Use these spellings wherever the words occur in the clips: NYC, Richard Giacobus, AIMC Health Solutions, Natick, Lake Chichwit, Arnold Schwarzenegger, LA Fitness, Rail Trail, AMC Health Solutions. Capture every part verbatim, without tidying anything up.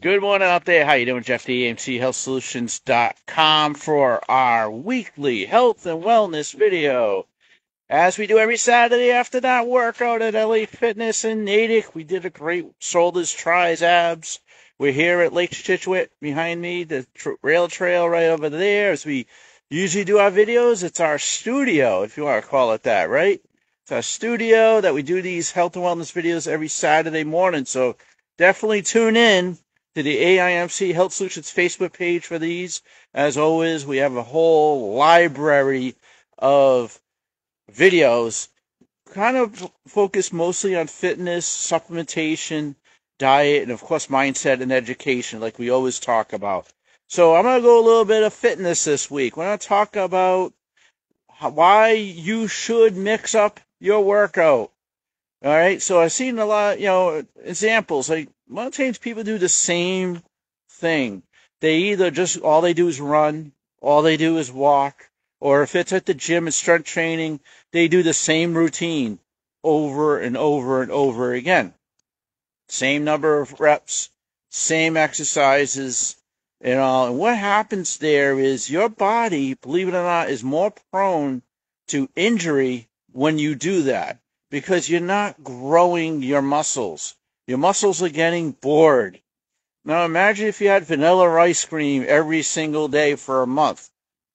Good morning out there. How you doing, Jeff? A M C Health Solutions dot com for our weekly health and wellness video. As we do every Saturday after that workout at L A Fitness in Natick, we did a great shoulders, tries, abs. We're here at Lake Chichwit behind me, the tr rail trail right over there. As we usually do our videos, it's our studio, if you want to call it that, right? It's our studio that we do these health and wellness videos every Saturday morning. So definitely tune in to the A I M C Health Solutions Facebook page for these. As always, we have a whole library of videos, kind of focused mostly on fitness, supplementation, diet, and of course mindset and education, like we always talk about. So I'm going to go a little bit of fitness this week. We're going to talk about why you should mix up your workout. All right, so I've seen a lot, you know, examples. Like, a lot of times people do the same thing. They either just, all they do is run, all they do is walk, or if it's at the gym and strength training, they do the same routine over and over and over again. Same number of reps, same exercises, and all. And what happens there is your body, believe it or not, is more prone to injury when you do that, because you're not growing your muscles. Your muscles are getting bored. Now imagine if you had vanilla ice cream every single day for a month.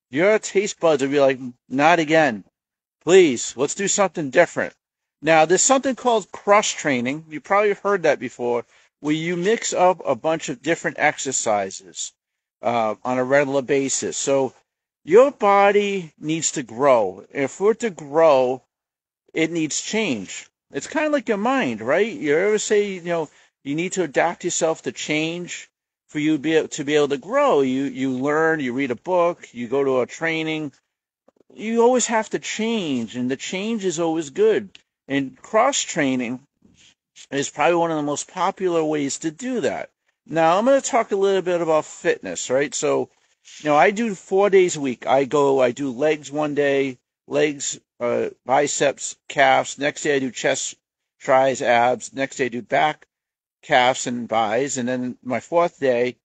Your taste buds would be like, not again. Please, let's do something different. Now there's something called cross training. You probably have heard that before, where you mix up a bunch of different exercises uh, on a regular basis. So your body needs to grow. If we're to grow, it needs change. It's kind of like your mind, right? You ever say, you know, you need to adapt yourself to change for you to be able to, be able to grow. You, you learn, you read a book, you go to a training. You always have to change, and the change is always good. And cross-training is probably one of the most popular ways to do that. Now, I'm going to talk a little bit about fitness, right? So, you know, I do four days a week. I go, I do legs one day, legs, Uh, biceps, calves. Next day I do chest, tries, abs. Next day I do back, calves, and buys. And then my fourth day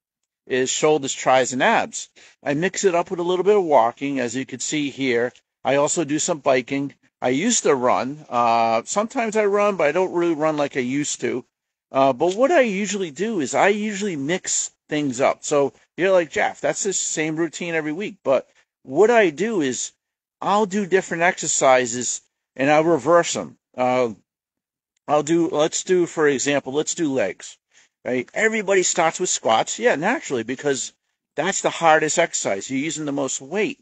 is shoulders, tries, and abs. I mix it up with a little bit of walking, as you can see here. I also do some biking. I used to run. Uh, sometimes I run, but I don't really run like I used to. Uh, but what I usually do is I usually mix things up. So you're like, Jeff, that's the same routine every week. But what I do is I'll do different exercises and I'll reverse them. Uh, I'll do, let's do, for example, let's do legs, right? Everybody starts with squats. Yeah, naturally, because that's the hardest exercise. You're using the most weight.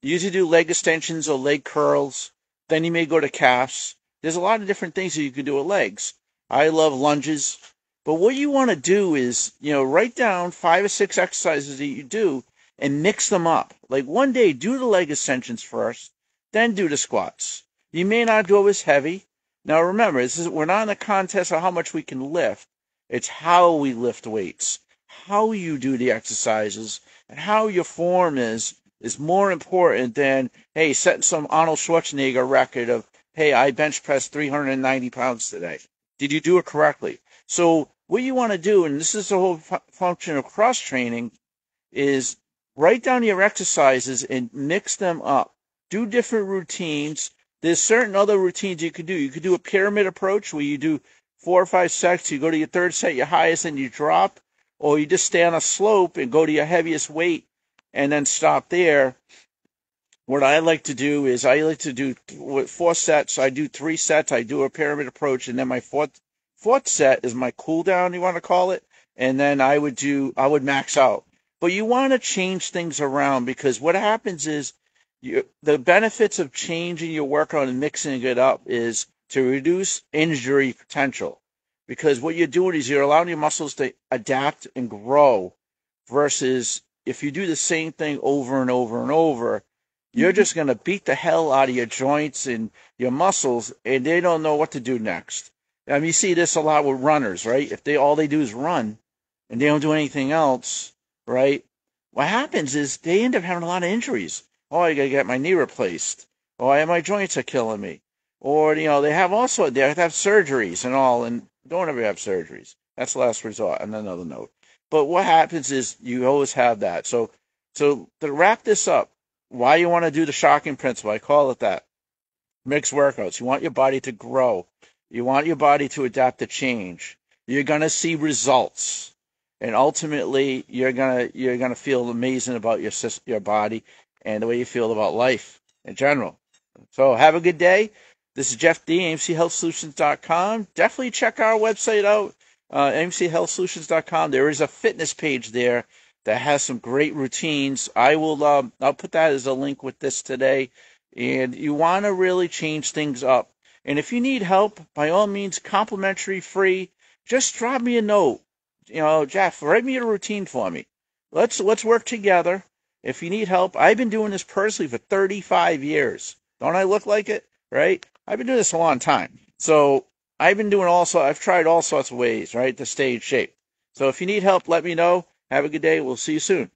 You usually do leg extensions or leg curls. Then you may go to calves. There's a lot of different things that you can do with legs. I love lunges. But what you want to do is, you know, write down five or six exercises that you do and mix them up. Like one day, do the leg extensions first, then do the squats. You may not do it as heavy. Now remember, this is, we're not in a contest on how much we can lift. It's how we lift weights, how you do the exercises, and how your form is, is more important than, hey, setting some Arnold Schwarzenegger record of, hey, I bench pressed three hundred ninety pounds today. Did you do it correctly? So what you want to do, and this is the whole fu function of cross-training, is write down your exercises and mix them up. Do different routines. There's certain other routines you could do. You could do a pyramid approach where you do four or five sets. You go to your third set, your highest, and you drop. Or you just stay on a slope and go to your heaviest weight and then stop there. What I like to do is I like to do four sets. I do three sets. I do a pyramid approach. And then my fourth, fourth set is my cool down, you want to call it. And then I would do, I would max out. But you want to change things around, because what happens is you, the benefits of changing your workout and mixing it up is to reduce injury potential. Because what you're doing is you're allowing your muscles to adapt and grow, versus if you do the same thing over and over and over, you're just going to beat the hell out of your joints and your muscles, and they don't know what to do next. I mean, you see this a lot with runners, right? If they all they do is run and they don't do anything else, right? What happens is they end up having a lot of injuries. Oh, I got to get my knee replaced. Oh, my joints are killing me. Or, you know, they have also, they have to have surgeries and all, and don't ever have surgeries. That's the last resort, on another note. But what happens is you always have that. So, so to wrap this up, why you want to do the shocking principle, I call it that, mixed workouts. You want your body to grow. You want your body to adapt to change. You're going to see results. And ultimately, you're going to you're going to feel amazing about your your body and the way you feel about life in general. So have a good day. This is Jeff D, A M C Health Solutions dot com. Definitely check our website out, uh, A M C Health Solutions dot com. There is a fitness page there that has some great routines. I will uh, I'll put that as a link with this today. And you want to really change things up. And if you need help, by all means, complimentary, free. Just drop me a note. You know, Jeff, write me a routine for me. Let's let's work together. If you need help, I've been doing this personally for thirty-five years. Don't I look like it, right? I've been doing this a long time. So I've been doing also. I've tried all sorts of ways, right, to stay in shape. So if you need help, let me know. Have a good day. We'll see you soon.